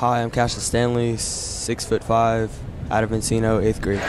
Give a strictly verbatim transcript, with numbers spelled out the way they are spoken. Hi, I'm Cassius Stanley, six foot five, out of Encino, eighth grade.